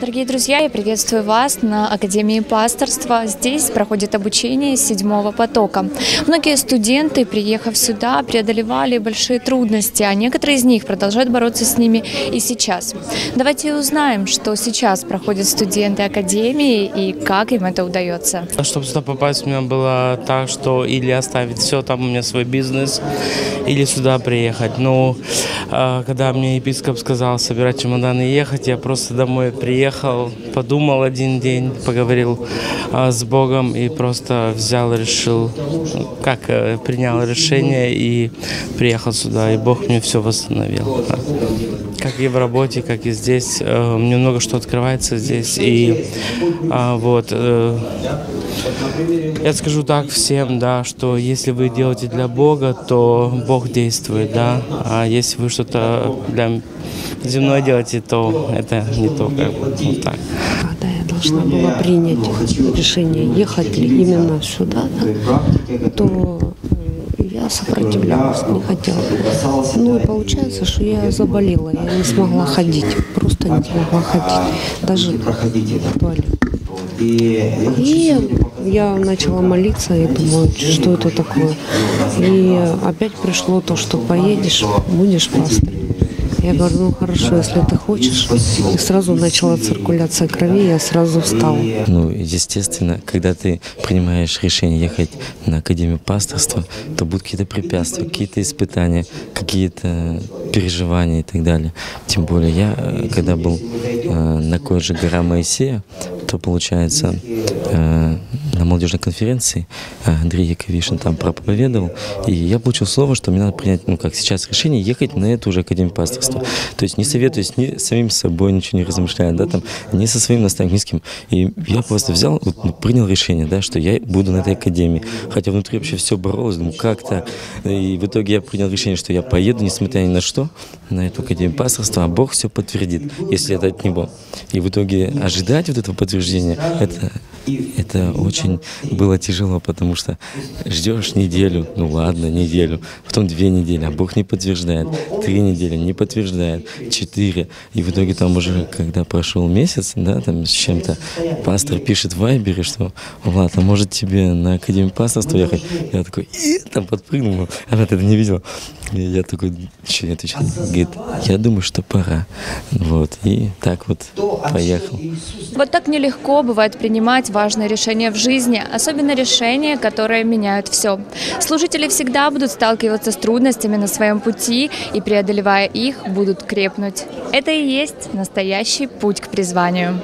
Дорогие друзья, я приветствую вас на Академии Пасторства. Здесь проходит обучение седьмого потока. Многие студенты, приехав сюда, преодолевали большие трудности, а некоторые из них продолжают бороться с ними и сейчас. Давайте узнаем, что сейчас проходят студенты Академии и как им это удается. Чтобы сюда попасть, у меня было так, что или оставить все, там у меня свой бизнес, или сюда приехать. Но когда мне епископ сказал собирать чемоданы и ехать, я просто домой приехал. Подумал один день, поговорил с Богом и просто взял, решил, принял решение и приехал сюда. И Бог мне все восстановил. Как и в работе, как и здесь. Мне много что открывается здесь. И я скажу так всем, да, что если вы делаете для Бога, то Бог действует, да. А если вы что-то для земное делаете, то это не то, как бы, вот так. Когда я должна была принять решение, ехать ли именно сюда, да, то я сопротивлялась, не хотела. Ну и получается, что я заболела, я не смогла ходить, просто не смогла ходить, даже в туалет. И я начала молиться, и думаю, что это такое. И опять пришло то, что поедешь, будешь пастырем. Я говорю, ну хорошо, если ты хочешь. И сразу начала циркуляция крови, я сразу встала. Ну, естественно, когда ты принимаешь решение ехать на Академию Пасторства, то будут какие-то препятствия, какие-то испытания, какие-то переживания и так далее. Тем более я, когда был на колледже «Гора Моисея», то, получается, на молодежной конференции Андрей Яковишин там проповедовал, и я получил слово, что мне надо принять, ну как сейчас, решение ехать на эту же Академию Пасторства. То есть не советуясь ни самим собой, ничего не размышляя, да, там, ни со своим наставником, ни с кем. И я просто взял, вот, принял решение, да, что я буду на этой Академии. Хотя внутри вообще все боролось, думаю, как так? И в итоге я принял решение, что я поеду, несмотря ни на что, на эту Академию Пасторства, а Бог все подтвердит, если это от Него. И в итоге ожидать вот этого подтверждения, это очень было тяжело, потому что ждешь неделю, ну ладно, неделю, потом 2 недели, а Бог не подтверждает, 3 недели не подтверждает, 4. И в итоге там уже, когда прошел месяц, да, там с чем-то, пастор пишет в Вайбере, что Влад, а может тебе на Академию Пасторства ехать? Я такой, и там подпрыгнул, она это не видела. И я такой, что я отвечаю? Говорит, я думаю, что пора. Вот, и так вот поехал. Вот так нелегко бывает принимать важные решения в жизни, особенно решения, которые меняют все. Служители всегда будут сталкиваться с трудностями на своем пути и, преодолевая их, будут крепнуть. Это и есть настоящий путь к призванию.